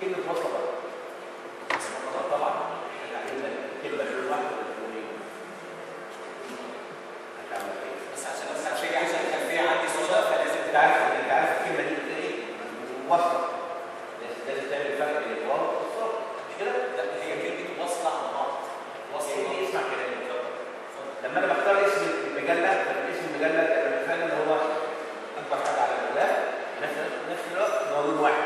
كلمة وصفة طبعا كلمة في الواحد والثمانين هتعمل ايه؟ بس عشان الخلفية عندي صدى فلازم تعرف انك عارف الكلمة دي بتبقى ايه؟ وصفة لازم تعمل فرق بين الواو والصاد مش كده؟ لا هي كلمة واصلة عن بعض واصلة اسمع كلامي اتفضل لما انا بختار اسم المجلة فانا اسم المجلة انا بفهم ان هو اكبر حاجة على المجلة نفس الوقت ان هو لون واحد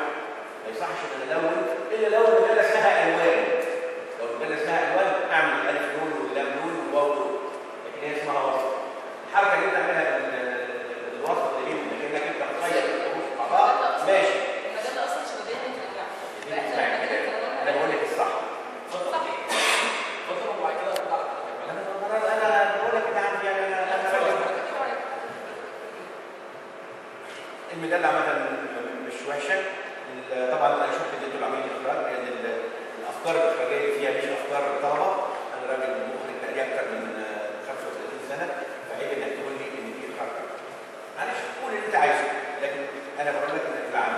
ما يصحش ان انا الون الا لو المجله اسمها الوان. لو المجله اسمها الوان اعمل الف لون واللام لون والواو لون. لكن هي اسمها وصف. الحركه اللي انت بتعملها الوصف اللي بينهم لكنك انت بتخير الحروف مع بعض ماشي. المجله اصلا شبابيه انت بترجعها. انا بقول لك الصح. صح. اتفضل وبعد كده اطلع انا بقول لك انت عندي انا المجله عامه مش وحشه. طبعا انا شفت فيديو العمليه الاخراج لان الافكار الاخراجيه فيها مش افكار طلبه. انا راجل مخرج بقالي اكثر من 35 سنه فعيب انك تقول لي ان دي الحركه. معلش قول اللي انت عايزه لكن انا بقول لك انك تلعب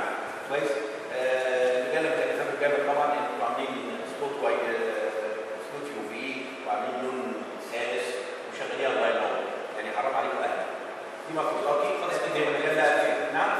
كويس. المجله بتاعت الجامعه طبعا انتوا عاملين سبوت سبوت يو في وعاملين لون سادس وشغالين الله ينور يعني حرام عليكم اهلا. دي مطلوباتي خلاص دي المجله. نعم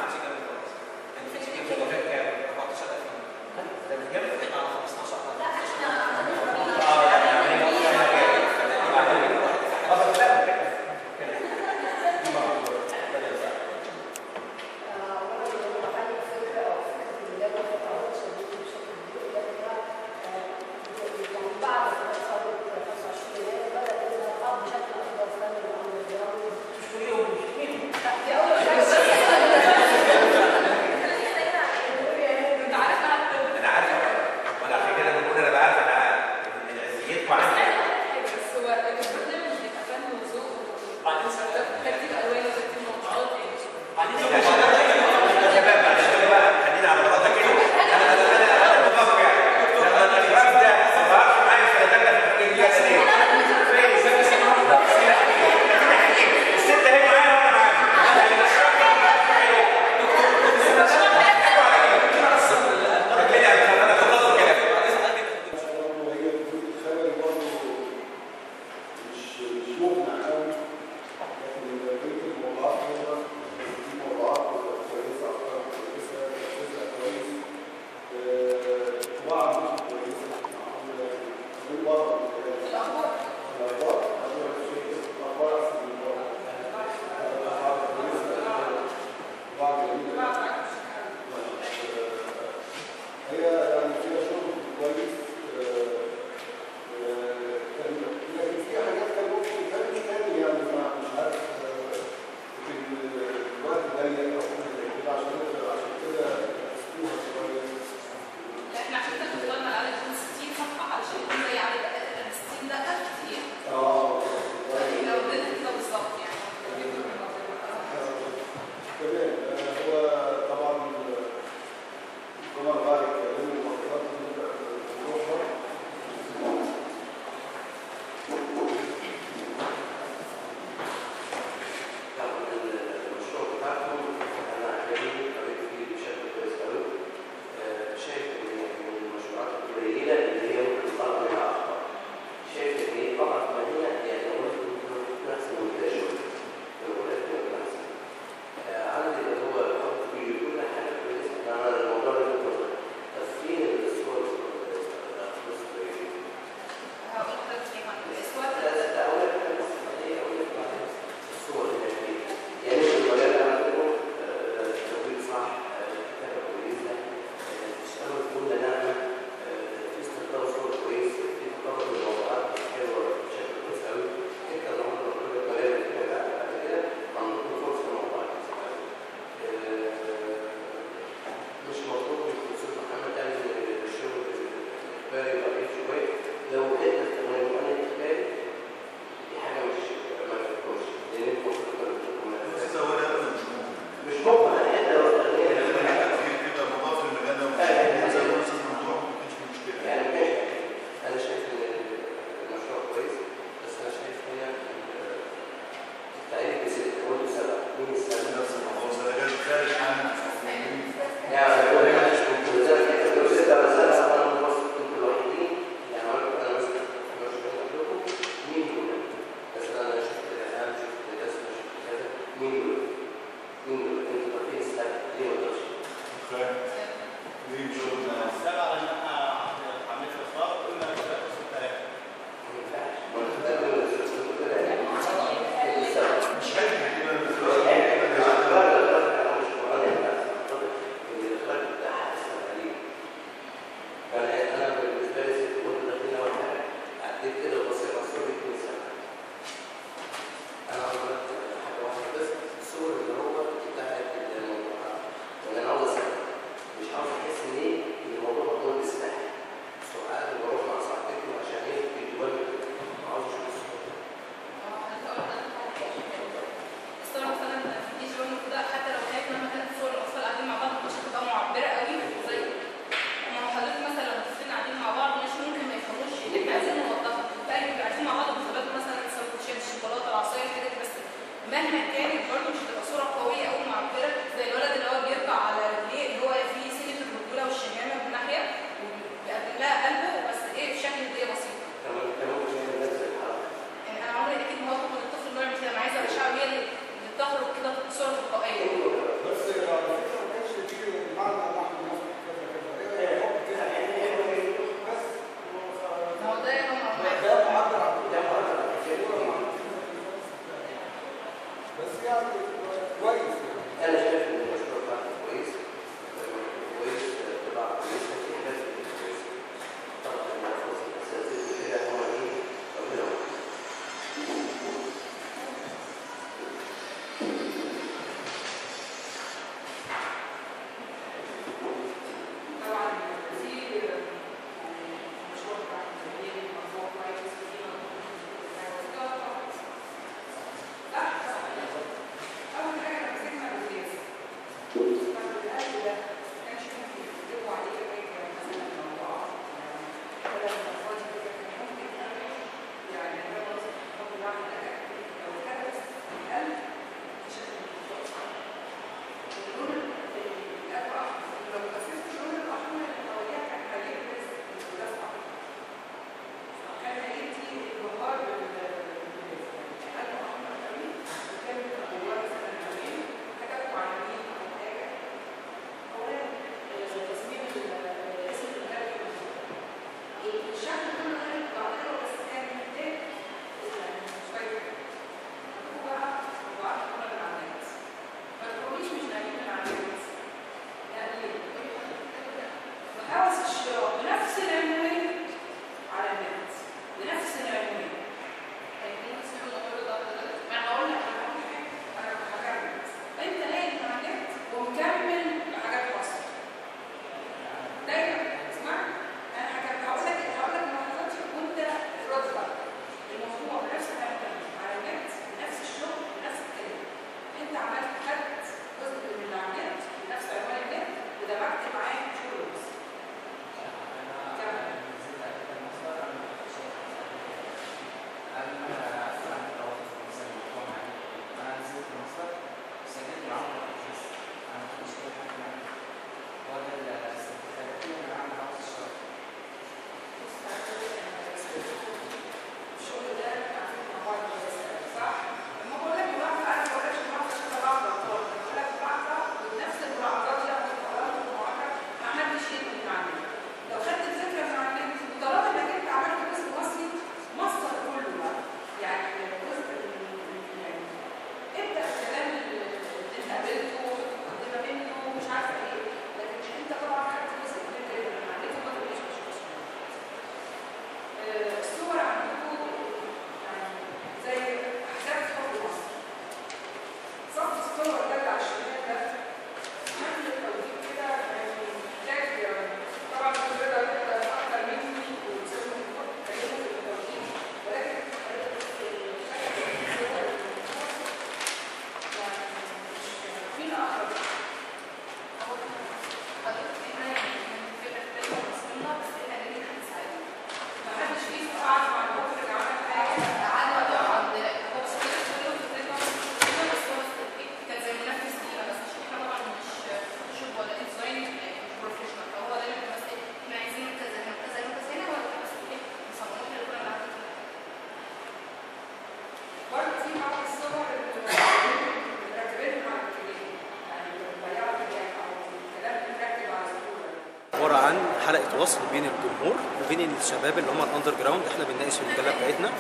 عن حلقه وصل بين الجمهور وبين الشباب اللي هم الاندر جراوند. احنا بنناقش في المجله بتاعتنا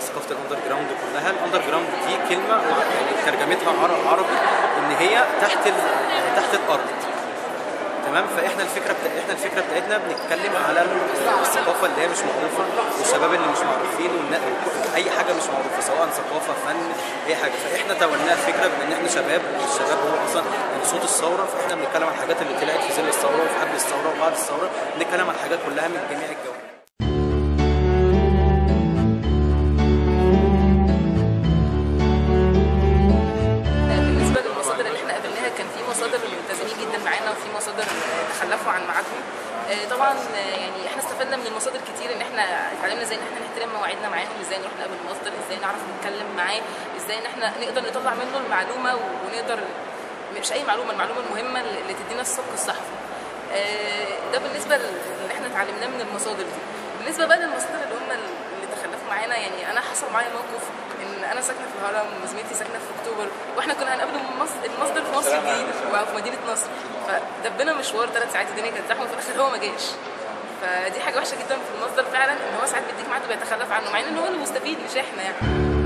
ثقافه الاندر جراوند كلها. الاندر جراوند دي كلمه يعني ترجمتها عربي ان هي تحت الارض، تمام. فاحنا الفكره بتاعتنا بنتكلم على الثقافه اللي هي مش معروفه والشباب اللي مش معروفين واي حاجه مش معروفه سواء ثقافه فن اي حاجه. فاحنا تولناها الفكره بان احنا شباب والشباب هو اصلا يعني صوت الثوره، فاحنا بنتكلم عن الحاجات اللي طلعت في ظل الثوره وفي قبل الثوره وبعد الثوره، بنتكلم عن الحاجات كلها من جميع الجوانب. طبعا يعني احنا استفدنا من المصادر كتير، ان احنا اتعلمنا ازاي ان احنا نحترم مواعيدنا معاهم، ازاي نروح نقابل المصدر، ازاي نعرف نتكلم معاه، ازاي ان احنا نقدر نطلع منه المعلومه، ونقدر مش اي معلومه، المعلومه المهمه اللي تدينا الصدق الصحفي. ده بالنسبه اللي احنا اتعلمناه من المصادر دي. بالنسبه بقى للمصادر اللي هم اللي تخلفوا معانا، يعني انا حصل معايا موقف ان انا ساكنه في الهرم وزميلتي ساكنه في اكتوبر، واحنا كنا هنقابل المصدر في مصر الجديده وفي مدينه نصر، فدبنا مشوار 3 ساعات الدنيا كانت زحمه، وفي الاخر هو ما جاش. فدي حاجه وحشه جدا في المصدر فعلا، ان هو ساعات بيديك ميعاد وبيتخلف عنه، مع ان هو المستفيد مش احنا يعني.